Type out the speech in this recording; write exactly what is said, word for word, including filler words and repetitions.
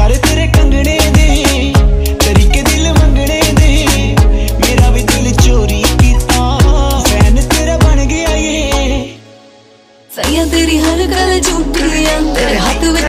यार तेरे कंगने दे तरीके दिल मंगने दे, मेरा भी दिल चोरी कीता, फैन तेरा बन गया ये। सैया तेरी हर गल झूठी है, तेरे हाथ